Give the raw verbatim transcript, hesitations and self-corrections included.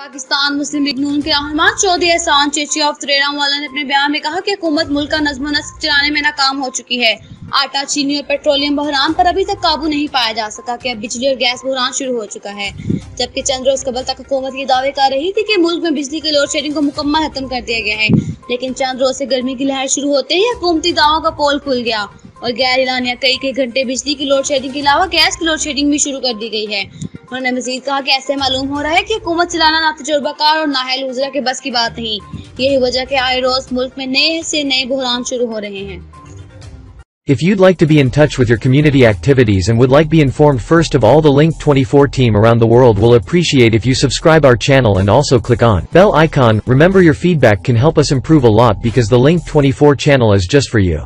पाकिस्तान मुस्लिम league नून के अहमद चौधरी एहसान चेची of तरेरांवाला ने अपने बयान में कहा कि हुकूमत मुल्क का नज़्म नस्क चलाने में नाकाम हो चुकी है। आटा चीनी और पेट्रोलियम बहरान पर अभी तक काबू नहीं पाया जा सका कि अब बिजली और गैस बहरान शुरू हो चुका है, जबकि चंद रोज कबल तक हुकूमत ये दावे कर रही थी कि मुल्क में बिजली के लोड शेडिंग को मुकम्मल खत्म कर दिया गया है, लेकिन चंद रोज से गर्मी की लहर शुरू होते ही हुकूमती दावों का पोल खुल गया और गैर एलानिया कई कई घंटे बिजली की लोड शेडिंग के अलावा गैस की लोड शेडिंग भी शुरू कर दी गई है। उन्होंने मजीद कहा कि ऐसे मालूम हो रहा है कि हुकूमत चलाना ना तजुर्बाकार और नाहल उजरा के बस की बात नहीं। यही वजह कि आए रोज मुल्क में नए से नए बहरान शुरू हो रहे हैं। If you'd like to be in touch with your community activities and would like be informed first of all, the Link twenty-four team around the world will appreciate if you subscribe our channel and also click on bell icon. Remember, your feedback can help us improve a lot because the Link twenty-four channel is just for you.